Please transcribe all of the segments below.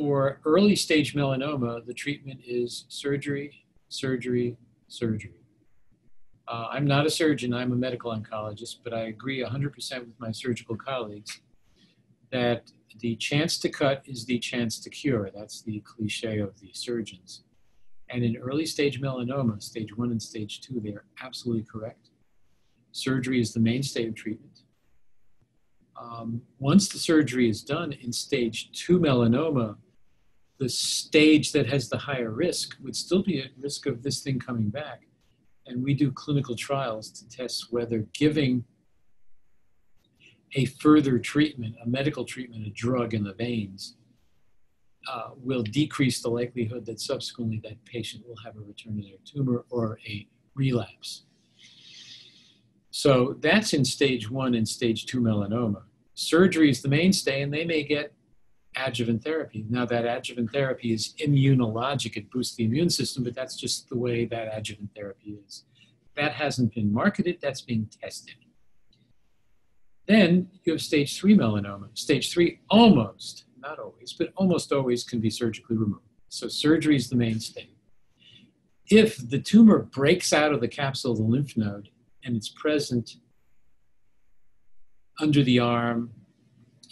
for early stage melanoma, the treatment is surgery, surgery, surgery. I'm not a surgeon, I'm a medical oncologist, but I agree 100% with my surgical colleagues that the chance to cut is the chance to cure. That's the cliche of the surgeons. And in early stage melanoma, stage 1 and stage 2, they are absolutely correct. Surgery is the mainstay of treatment. Once the surgery is done in stage 2 melanoma, the stage that has the higher risk would still be at risk of this thing coming back. And we do clinical trials to test whether giving a further treatment, a medical treatment, a drug in the veins, will decrease the likelihood that subsequently that patient will have a return to their tumor or a relapse. So that's in stage 1 and stage 2 melanoma. Surgery is the mainstay, and they may get adjuvant therapy. Now, that adjuvant therapy is immunologic. It boosts the immune system, but that's just the way that adjuvant therapy is. That hasn't been marketed. That's being tested. Then you have stage 3 melanoma. Stage 3 almost, not always, but almost always can be surgically removed. So surgery is the mainstay. If the tumor breaks out of the capsule of the lymph node and it's present under the arm,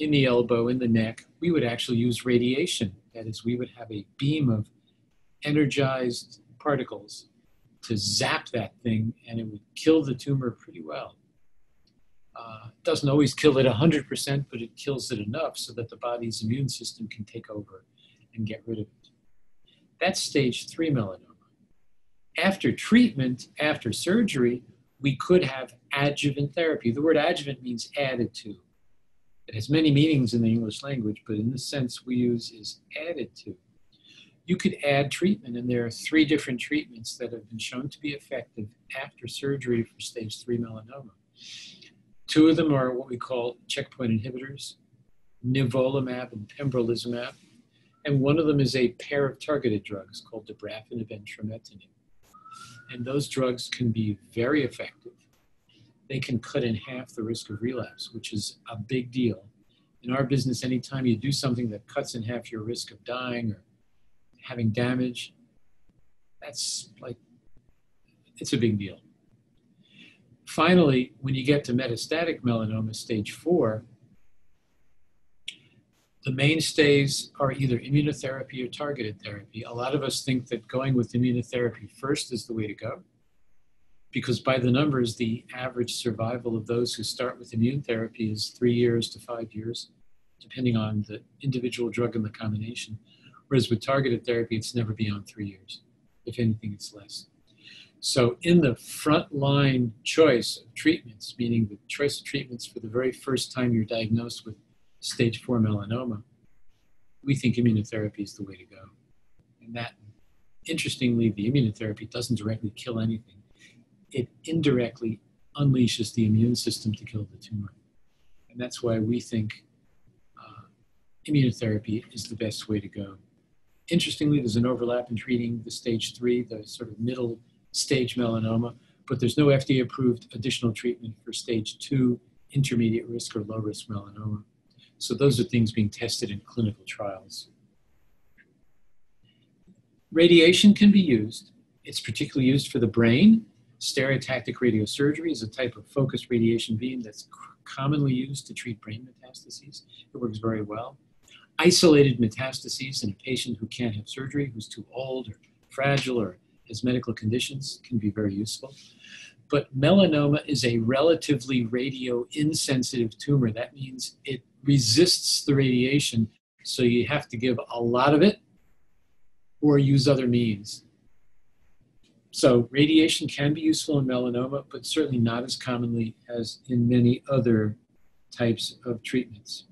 in the elbow, in the neck, we would actually use radiation. That is, we would have a beam of energized particles to zap that thing, and it would kill the tumor pretty well. It doesn't always kill it 100%, but it kills it enough so that the body's immune system can take over and get rid of it. That's stage 3 melanoma. After treatment, after surgery, we could have adjuvant therapy. The word adjuvant means added to. It has many meanings in the English language, but in this sense we use is added to. You could add treatment, and there are 3 different treatments that have been shown to be effective after surgery for stage 3 melanoma. 2 of them are what we call checkpoint inhibitors, nivolumab and pembrolizumab, and one of them is a pair of targeted drugs called dabrafenib and trametinib. And those drugs can be very effective. They can cut in half the risk of relapse, which is a big deal. In our business, anytime you do something that cuts in half your risk of dying or having damage, that's like, it's a big deal. Finally, when you get to metastatic melanoma, stage 4, the mainstays are either immunotherapy or targeted therapy. A lot of us think that going with immunotherapy first is the way to go, because by the numbers, the average survival of those who start with immune therapy is 3 years to 5 years, depending on the individual drug and the combination. Whereas with targeted therapy, it's never beyond 3 years. If anything, it's less. So in the frontline choice of treatments, meaning the choice of treatments for the very first time you're diagnosed with stage 4 melanoma, we think immunotherapy is the way to go. And that, interestingly, the immunotherapy doesn't directly kill anything. It indirectly unleashes the immune system to kill the tumor. And that's why we think immunotherapy is the best way to go. Interestingly, there's an overlap in treating the stage 3, the sort of middle stage melanoma, but there's no FDA-approved additional treatment for stage 2, intermediate risk or low-risk melanoma. So those are things being tested in clinical trials. Radiation can be used. It's particularly used for the brain. Stereotactic radiosurgery is a type of focused radiation beam that's commonly used to treat brain metastases. It works very well. Isolated metastases in a patient who can't have surgery, who's too old or fragile or has medical conditions, can be very useful. But melanoma is a relatively radio-insensitive tumor. That means it resists the radiation, so you have to give a lot of it or use other means. So radiation can be useful in melanoma, but certainly not as commonly as in many other types of treatments.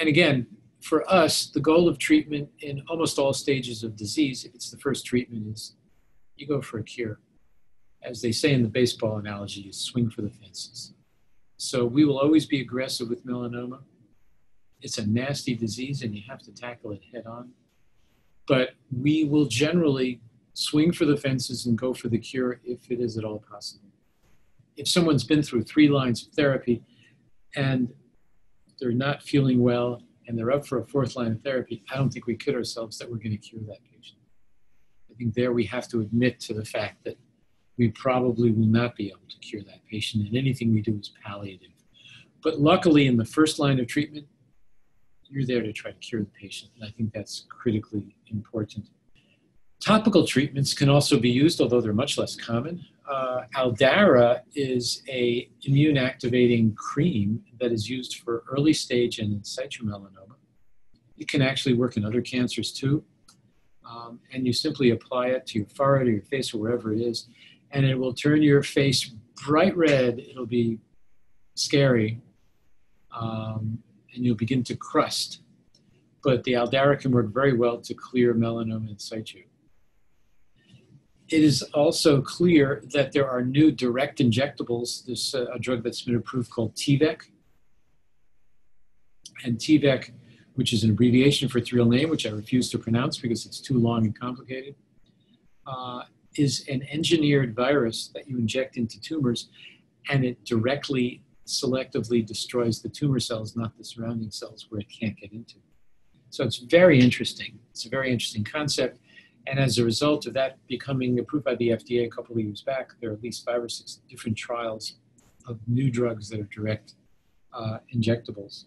And again, for us, the goal of treatment in almost all stages of disease, if it's the first treatment, is you go for a cure. As they say in the baseball analogy, you swing for the fences. So we will always be aggressive with melanoma. It's a nasty disease and you have to tackle it head on. But we will generally swing for the fences and go for the cure if it is at all possible. If someone's been through 3 lines of therapy and they're not feeling well and they're up for a fourth line of therapy, I don't think we kid ourselves that we're going to cure that patient. I think there we have to admit to the fact that we probably will not be able to cure that patient, and anything we do is palliative. But luckily, in the first line of treatment, you're there to try to cure the patient, and I think that's critically important. Topical treatments can also be used, although they're much less common. Aldara is an immune-activating cream that is used for early-stage and in situ melanoma. It can actually work in other cancers too. And you simply apply it to your forehead or your face or wherever it is, and it will turn your face bright red. It'll be scary, and you'll begin to crust. But the Aldara can work very well to clear melanoma in situ. It is also clear that there are new direct injectables. There's a drug that's been approved called TVEC. And TVEC, which is an abbreviation for its real name, which I refuse to pronounce because it's too long and complicated, is an engineered virus that you inject into tumors, and it directly, selectively destroys the tumor cells, not the surrounding cells where it can't get into. So it's very interesting. It's a very interesting concept. And as a result of that becoming approved by the FDA a couple of years back, there are at least 5 or 6 different trials of new drugs that are direct injectables.